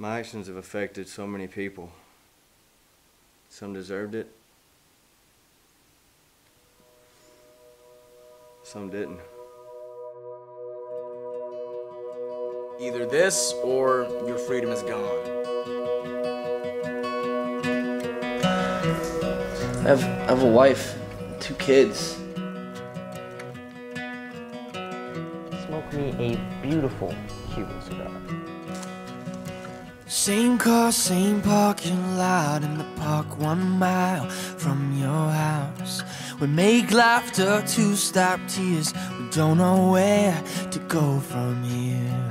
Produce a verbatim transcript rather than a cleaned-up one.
My actions have affected so many people. Some deserved it. Some didn't. Either this or your freedom is gone. I have, I have a wife, two kids. Smoke me a beautiful Cuban cigar. Same car, same parking lot, in the park one mile from your house. We make laughter to stop tears. We don't know where to go from here.